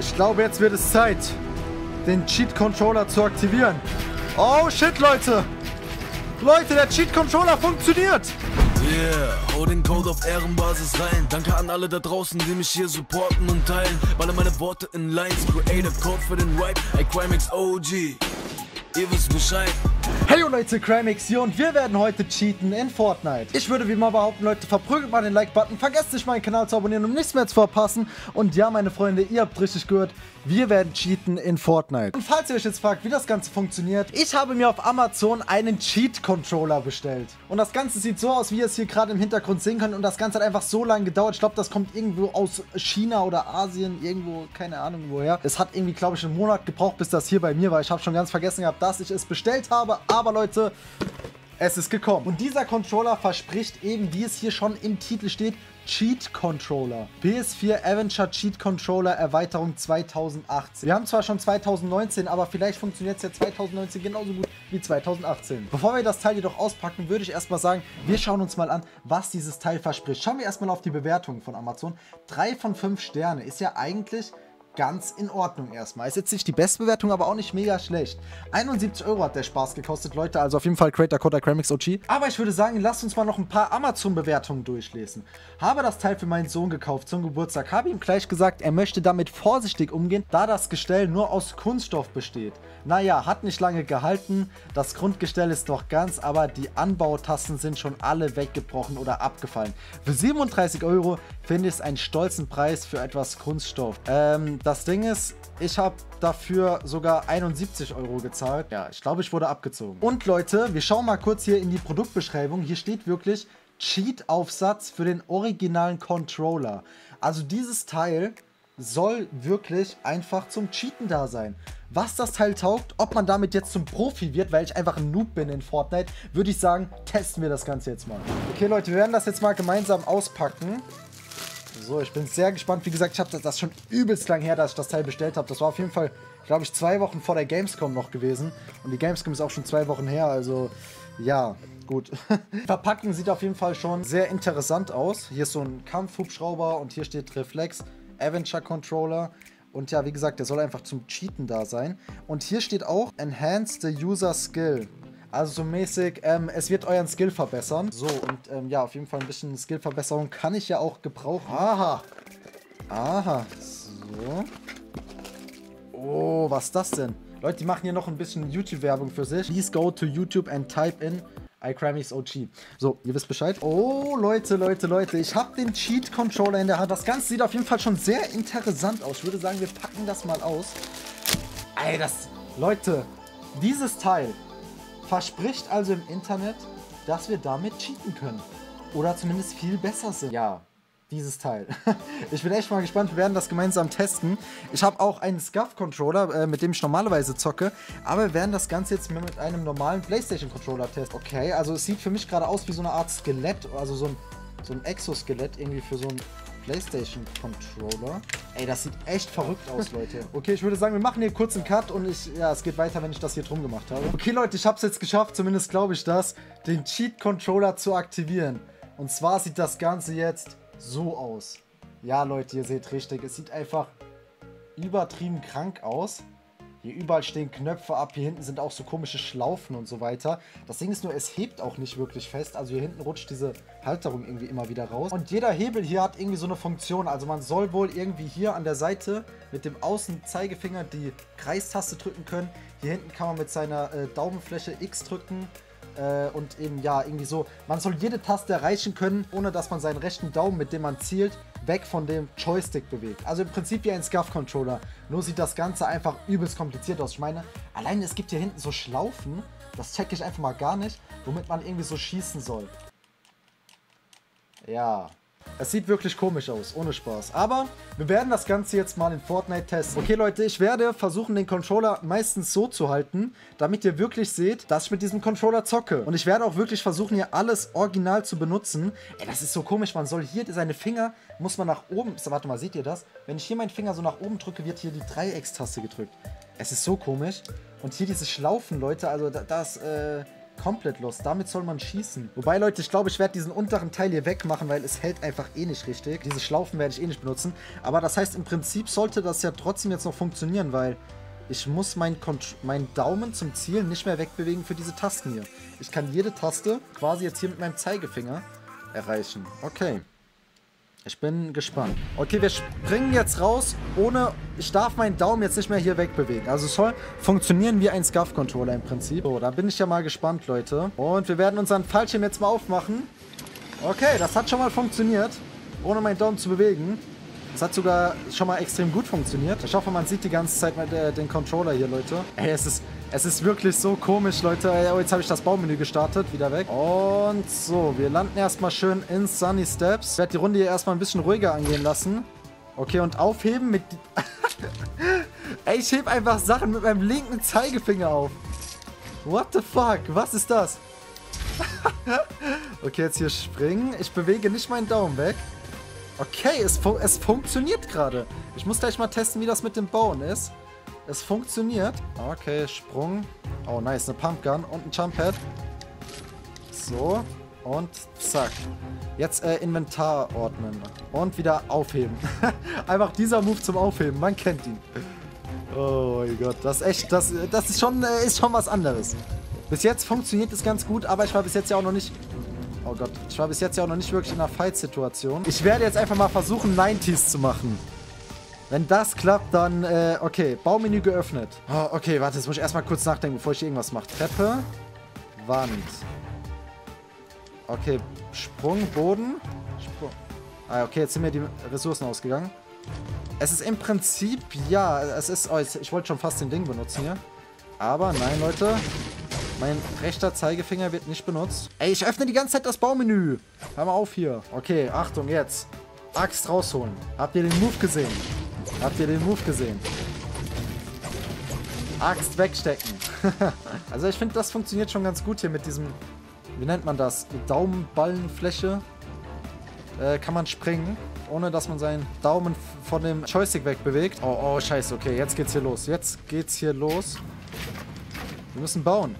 Ich glaube, jetzt wird es Zeit, den Cheat-Controller zu aktivieren. Oh shit, Leute! Leute, der Cheat-Controller funktioniert! Yeah, hau den Code auf Ehrenbasis rein. Danke an alle da draußen, die mich hier supporten und teilen. Baller meine Worte in Lines, created Code für den Wipe. iCrimax OG, ihr wisst Bescheid. Hey Leute, iCrimax hier und wir werden heute cheaten in Fortnite. Ich würde wie immer behaupten, Leute, verprügelt mal den Like-Button, vergesst nicht meinen Kanal zu abonnieren, um nichts mehr zu verpassen. Und ja, meine Freunde, ihr habt richtig gehört, wir werden cheaten in Fortnite. Und falls ihr euch jetzt fragt, wie das Ganze funktioniert, ich habe mir auf Amazon einen Cheat-Controller bestellt. Und das Ganze sieht so aus, wie ihr es hier gerade im Hintergrund sehen könnt. Und das Ganze hat einfach so lange gedauert. Ich glaube, das kommt irgendwo aus China oder Asien, irgendwo, keine Ahnung woher. Es hat irgendwie, glaube ich, einen Monat gebraucht, bis das hier bei mir war. Ich habe schon ganz vergessen gehabt, dass ich es bestellt habe. Aber Leute, es ist gekommen. Und dieser Controller verspricht eben, wie es hier schon im Titel steht, Cheat-Controller. PS4 Avenger Cheat-Controller Erweiterung 2018. Wir haben zwar schon 2019, aber vielleicht funktioniert es ja 2019 genauso gut wie 2018. Bevor wir das Teil jedoch auspacken, würde ich erstmal sagen, wir schauen uns mal an, was dieses Teil verspricht. Schauen wir erstmal auf die Bewertungen von Amazon. 3 von 5 Sterne ist ja eigentlich ganz in Ordnung erstmal. Ist jetzt nicht die Bestbewertung, aber auch nicht mega schlecht. 71 Euro hat der Spaß gekostet, Leute. Also auf jeden Fall Creator Code iCrimax OG. Aber ich würde sagen, lasst uns mal noch ein paar Amazon-Bewertungen durchlesen. Habe das Teil für meinen Sohn gekauft zum Geburtstag. Habe ihm gleich gesagt, er möchte damit vorsichtig umgehen, da das Gestell nur aus Kunststoff besteht. Naja, hat nicht lange gehalten. Das Grundgestell ist noch ganz, aber die Anbautasten sind schon alle weggebrochen oder abgefallen. Für 37 Euro finde ich es einen stolzen Preis für etwas Kunststoff. Das Ding ist, ich habe dafür sogar 71 Euro gezahlt. Ja, ich glaube, ich wurde abgezogen. Und Leute, wir schauen mal kurz hier in die Produktbeschreibung. Hier steht wirklich Cheat-Aufsatz für den originalen Controller. Also dieses Teil soll wirklich einfach zum Cheaten da sein. Was das Teil taugt, ob man damit jetzt zum Profi wird, weil ich einfach ein Noob bin in Fortnite, würde ich sagen, testen wir das Ganze jetzt mal. Okay Leute, wir werden das jetzt mal gemeinsam auspacken. So, ich bin sehr gespannt. Wie gesagt, ich habe das schon übelst lang her, dass ich das Teil bestellt habe. Das war auf jeden Fall, glaube ich, 2 Wochen vor der Gamescom noch gewesen. Und die Gamescom ist auch schon 2 Wochen her, also ja, gut. Die Verpackung sieht auf jeden Fall schon sehr interessant aus. Hier ist so ein Kampfhubschrauber und hier steht Reflex, Avenger Controller. Und ja, wie gesagt, der soll einfach zum Cheaten da sein. Und hier steht auch Enhance the User Skill. Also so mäßig, es wird euren Skill verbessern. So, und ja, auf jeden Fall ein bisschen Skillverbesserung kann ich ja auch gebrauchen. Aha. Aha. So. Oh, was ist das denn? Leute, die machen hier noch ein bisschen YouTube-Werbung für sich. Please go to YouTube and type in iCrimax OG. So, ihr wisst Bescheid. Oh, Leute, Leute, Leute. Ich habe den Cheat-Controller in der Hand. Das Ganze sieht auf jeden Fall schon sehr interessant aus. Ich würde sagen, wir packen das mal aus. Ey, das... Leute, dieses Teil verspricht also im Internet, dass wir damit cheaten können. Oder zumindest viel besser sind. Ja, dieses Teil. Ich bin echt mal gespannt, wir werden das gemeinsam testen. Ich habe auch einen SCUF-Controller, mit dem ich normalerweise zocke. Aber wir werden das Ganze jetzt mit einem normalen Playstation-Controller testen. Okay, also es sieht für mich gerade aus wie so eine Art Skelett, also so ein Exoskelett irgendwie für so ein Playstation-Controller. Ey, das sieht echt verrückt aus, Leute. Okay, ich würde sagen, wir machen hier kurz einen Cut und ja, es geht weiter, wenn ich das hier drum gemacht habe. Okay, Leute, ich habe es jetzt geschafft, zumindest glaube ich das, den Cheat-Controller zu aktivieren. Und zwar sieht das Ganze jetzt so aus. Ja, Leute, ihr seht richtig, es sieht einfach übertrieben krank aus. Hier überall stehen Knöpfe ab, hier hinten sind auch so komische Schlaufen und so weiter. Das Ding ist nur, es hebt auch nicht wirklich fest. Also hier hinten rutscht diese Halterung irgendwie immer wieder raus. Und jeder Hebel hier hat irgendwie so eine Funktion. Also man soll wohl irgendwie hier an der Seite mit dem Außenzeigefinger die Kreistaste drücken können. Hier hinten kann man mit seiner Daumenfläche X drücken. Und eben, ja, irgendwie so. Man soll jede Taste erreichen können, ohne dass man seinen rechten Daumen, mit dem man zielt, weg von dem Joystick bewegt. Also im Prinzip wie ein SCUF-Controller. Nur sieht das Ganze einfach übelst kompliziert aus. Ich meine, allein es gibt hier hinten so Schlaufen, das checke ich einfach mal gar nicht, womit man irgendwie so schießen soll. Ja, es sieht wirklich komisch aus, ohne Spaß. Aber wir werden das Ganze jetzt mal in Fortnite testen. Okay, Leute, ich werde versuchen, den Controller meistens so zu halten, damit ihr wirklich seht, dass ich mit diesem Controller zocke. Und ich werde auch wirklich versuchen, hier alles original zu benutzen. Ey, das ist so komisch. Man soll hier seine Finger, muss man nach oben... Warte mal, seht ihr das? Wenn ich hier meinen Finger so nach oben drücke, wird hier die Dreieckstaste gedrückt. Es ist so komisch. Und hier diese Schlaufen, Leute, also das... komplett lost. Damit soll man schießen. Wobei, Leute, ich glaube, ich werde diesen unteren Teil hier wegmachen, weil es hält einfach eh nicht richtig. Diese Schlaufen werde ich eh nicht benutzen. Aber das heißt, im Prinzip sollte das ja trotzdem jetzt noch funktionieren, weil ich muss meinen Daumen zum Ziel nicht mehr wegbewegen für diese Tasten hier. Ich kann jede Taste quasi jetzt hier mit meinem Zeigefinger erreichen. Okay. Ich bin gespannt. Okay, wir springen jetzt raus, ohne... Ich darf meinen Daumen jetzt nicht mehr hier wegbewegen. Also es soll funktionieren wie ein SCUF-Controller im Prinzip. So, da bin ich ja mal gespannt, Leute. Und wir werden unseren Fallschirm jetzt mal aufmachen. Okay, das hat schon mal funktioniert, ohne meinen Daumen zu bewegen. Das hat sogar schon mal extrem gut funktioniert. Ich hoffe, man sieht die ganze Zeit mal den Controller hier, Leute. Ey, es ist wirklich so komisch, Leute. Oh, jetzt habe ich das Baumenü gestartet. Wieder weg. Und so, wir landen erstmal schön in Sunny Steps. Ich werde die Runde hier erstmal ein bisschen ruhiger angehen lassen. Okay, und aufheben mit... Ey, ich hebe einfach Sachen mit meinem linken Zeigefinger auf. What the fuck? Was ist das? Okay, jetzt hier springen. Ich bewege nicht meinen Daumen weg. Okay, es funktioniert gerade. Ich muss gleich mal testen, wie das mit dem Bauen ist. Es funktioniert. Okay, Sprung. Oh, nice. Eine Pumpgun und ein Jumppad. So. Und zack. Jetzt Inventar ordnen. Und wieder aufheben. Einfach dieser Move zum Aufheben. Man kennt ihn. Oh mein Gott. Das ist echt... Das ist schon was anderes. Bis jetzt funktioniert es ganz gut, aber ich war bis jetzt ja auch noch nicht... Oh Gott, ich war bis jetzt ja auch noch nicht wirklich in einer Fight-Situation. Ich werde jetzt einfach mal versuchen, 90s zu machen. Wenn das klappt, dann, okay, Baumenü geöffnet. Oh, okay, warte, jetzt muss ich erstmal kurz nachdenken, bevor ich irgendwas mache. Treppe, Wand. Okay, Sprung, Boden. Sprung. Ah, okay, jetzt sind mir die Ressourcen ausgegangen. Es ist im Prinzip, ja, es ist... Oh, ich wollte schon fast den Ding benutzen hier. Aber nein, Leute... Mein rechter Zeigefinger wird nicht benutzt. Ey, ich öffne die ganze Zeit das Baumenü. Hör mal auf hier. Okay, Achtung, jetzt. Axt rausholen. Habt ihr den Move gesehen? Habt ihr den Move gesehen? Axt wegstecken. Also ich finde, das funktioniert schon ganz gut hier mit diesem... Wie nennt man das? Daumenballenfläche. Kann man springen, ohne dass man seinen Daumen von dem Joystick wegbewegt. Oh, oh, scheiße. Okay, jetzt geht's hier los. Jetzt geht's hier los. Wir müssen bauen.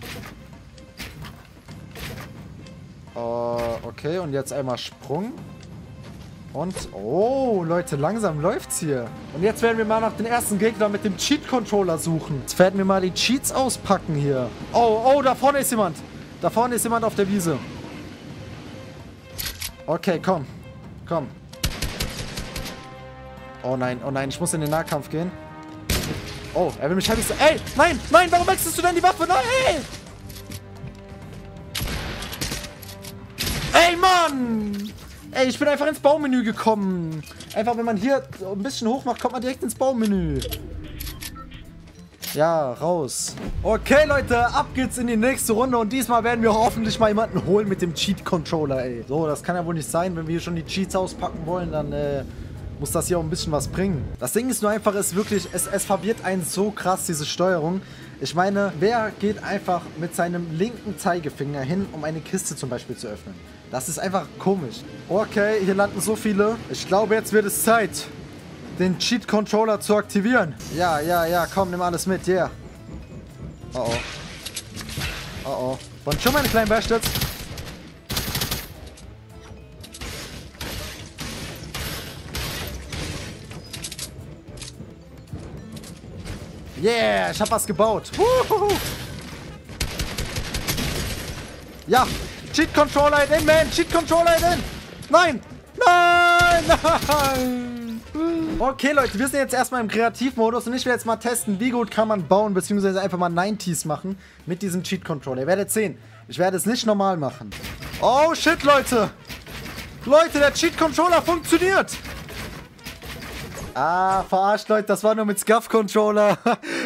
Okay, und jetzt einmal Sprung. Und, oh, Leute, langsam läuft's hier. Und jetzt werden wir mal nach den ersten Gegner mit dem Cheat-Controller suchen. Jetzt werden wir mal die Cheats auspacken hier. Oh, oh, da vorne ist jemand. Da vorne ist jemand auf der Wiese. Okay, komm. Komm. Oh nein, ich muss in den Nahkampf gehen. Oh, er will mich halt nicht so... Ey, nein, nein, warum wechselst du denn die Waffe? Nein, ey! Ey, Mann! Ey, ich bin einfach ins Baumenü gekommen. Einfach, wenn man hier ein bisschen hoch macht, kommt man direkt ins Baumenü. Ja, raus. Okay, Leute, ab geht's in die nächste Runde. Und diesmal werden wir hoffentlich mal jemanden holen mit dem Cheat-Controller, ey. So, das kann ja wohl nicht sein. Wenn wir hier schon die Cheats auspacken wollen, dann, muss das hier auch ein bisschen was bringen. Das Ding ist nur einfach, ist wirklich, es verwirrt einen so krass, diese Steuerung. Ich meine, wer geht einfach mit seinem linken Zeigefinger hin, um eine Kiste zum Beispiel zu öffnen? Das ist einfach komisch. Okay, hier landen so viele. Ich glaube, jetzt wird es Zeit, den Cheat-Controller zu aktivieren. Ja, ja, ja, komm, nimm alles mit, yeah. Oh, oh. Oh, oh. Und schon meine kleinen Bastards. Yeah, ich hab was gebaut. Woohoo. Ja, Cheat-Controller in, man. Cheat-Controller in. Nein, nein, nein. Okay, Leute, wir sind jetzt erstmal im Kreativmodus und ich will jetzt mal testen, wie gut kann man bauen, beziehungsweise einfach mal 90s machen mit diesem Cheat-Controller. Ihr werdet sehen, ich werde es nicht normal machen. Oh, shit, Leute. Leute, der Cheat-Controller funktioniert. Ah, verarscht, Leute, das war nur mit SCUF-Controller.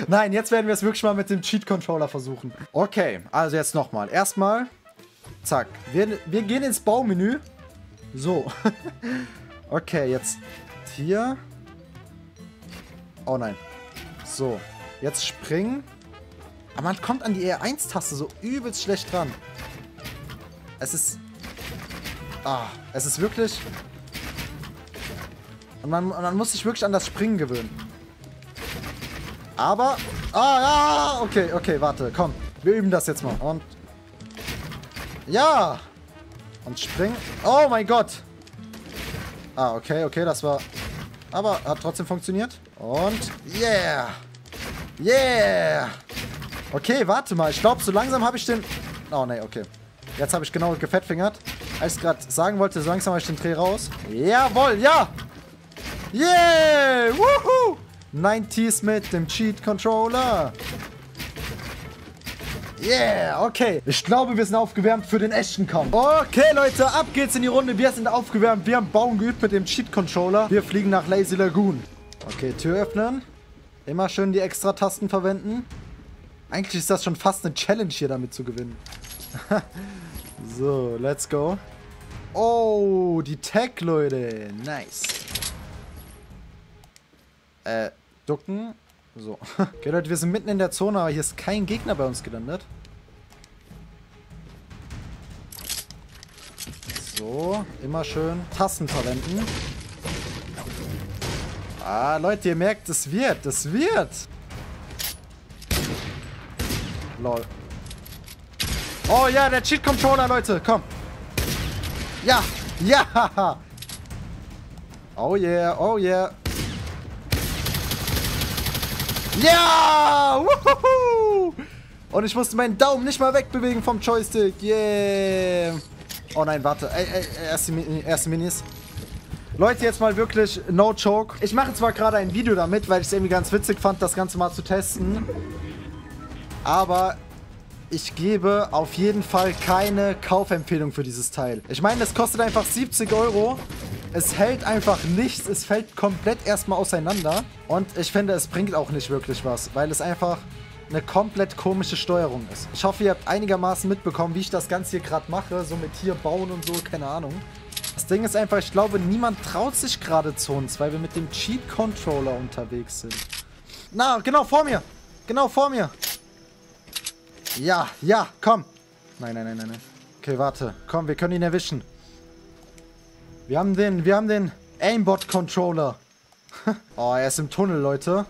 Nein, jetzt werden wir es wirklich mal mit dem Cheat-Controller versuchen. Okay, also jetzt nochmal. Erstmal, zack, wir gehen ins Baumenü. So. Okay, jetzt hier. Oh nein. So, jetzt springen. Aber man kommt an die R1-Taste so übelst schlecht dran. Es ist wirklich... Und man muss sich wirklich an das Springen gewöhnen. Aber... Ah, ja, okay, warte, komm. Wir üben das jetzt mal. Und... Ja! Und springen. Oh mein Gott! Ah, okay, okay, das war... Aber hat trotzdem funktioniert. Und... Yeah! Yeah! Okay, warte mal. Ich glaube, so langsam habe ich den... Oh, nee, okay. Jetzt habe ich genau gefettfingert. Als ich gerade sagen wollte, so langsam habe ich den Dreh raus. Jawohl, ja! Yeah! Woohoo! 90s mit dem Cheat-Controller. Yeah, okay. Ich glaube, wir sind aufgewärmt für den echten Kampf. Okay, Leute, ab geht's in die Runde. Wir sind aufgewärmt. Wir haben Bauen geübt mit dem Cheat-Controller. Wir fliegen nach Lazy Lagoon. Okay, Tür öffnen. Immer schön die Extra-Tasten verwenden. Eigentlich ist das schon fast eine Challenge hier, damit zu gewinnen. So, let's go. Oh, die Tag, Leute. Nice. Ducken. So. Okay, Leute, wir sind mitten in der Zone, aber hier ist kein Gegner bei uns gelandet. So, immer schön Tasten verwenden. Ah, Leute, ihr merkt, es wird, es wird. Lol. Oh ja, der Cheat-Controller, Leute, komm. Ja, ja. Oh yeah, oh yeah. Ja! Wuhu! Und ich musste meinen Daumen nicht mal wegbewegen vom Joystick. Yeah! Oh nein, warte. Erste Minis. Leute, jetzt mal wirklich no joke. Ich mache zwar gerade ein Video damit, weil ich es irgendwie ganz witzig fand, das Ganze mal zu testen. Aber ich gebe auf jeden Fall keine Kaufempfehlung für dieses Teil. Ich meine, es kostet einfach 70 Euro. Es hält einfach nichts, es fällt komplett erstmal auseinander und ich finde, es bringt auch nicht wirklich was, weil es einfach eine komplett komische Steuerung ist. Ich hoffe, ihr habt einigermaßen mitbekommen, wie ich das Ganze hier gerade mache, so mit hier bauen und so, keine Ahnung. Das Ding ist einfach, ich glaube, niemand traut sich gerade zu uns, weil wir mit dem Cheat-Controller unterwegs sind. Na, genau vor mir! Genau vor mir! Ja, ja, komm! Nein, nein, nein, nein, nein. Okay, warte. Komm, wir können ihn erwischen. Wir haben den Aimbot-Controller. Oh, er ist im Tunnel, Leute.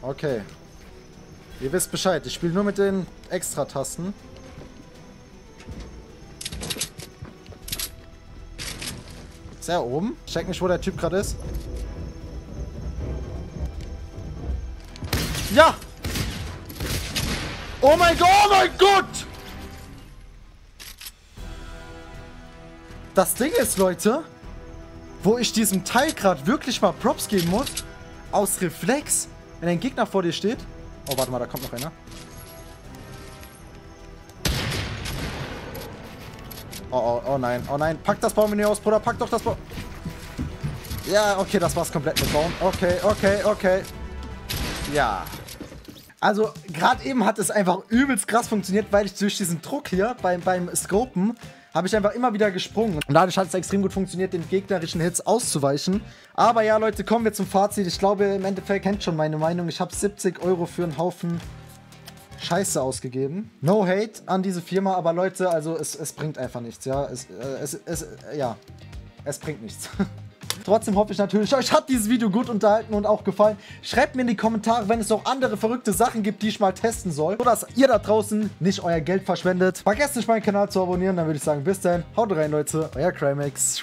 Okay. Ihr wisst Bescheid. Ich spiele nur mit den Extra-Tasten. Ist er oben? Ich check nicht, wo der Typ gerade ist. Ja! Oh mein Gott! Oh mein Gott! Das Ding ist, Leute, wo ich diesem Teil gerade wirklich mal Props geben muss, aus Reflex, wenn ein Gegner vor dir steht. Oh, warte mal, da kommt noch einer. Oh, oh, oh nein, oh nein. Pack das Baumenü aus, Bruder, pack doch das Baum. Ja, okay, das war's komplett mit Baum. Okay, okay, okay. Ja. Also, gerade eben hat es einfach übelst krass funktioniert, weil ich durch diesen Druck hier beim Scopen... habe ich einfach immer wieder gesprungen. Und dadurch hat es extrem gut funktioniert, den gegnerischen Hits auszuweichen. Aber ja, Leute, kommen wir zum Fazit. Ich glaube, im Endeffekt kennt schon meine Meinung. Ich habe 70 Euro für einen Haufen Scheiße ausgegeben. No hate an diese Firma, aber Leute, also es bringt einfach nichts, ja. Es bringt nichts. Trotzdem hoffe ich natürlich, euch hat dieses Video gut unterhalten und auch gefallen. Schreibt mir in die Kommentare, wenn es noch andere verrückte Sachen gibt, die ich mal testen soll. So, dass ihr da draußen nicht euer Geld verschwendet. Vergesst nicht, meinen Kanal zu abonnieren. Dann würde ich sagen, bis dann. Haut rein, Leute. Euer iCrimax.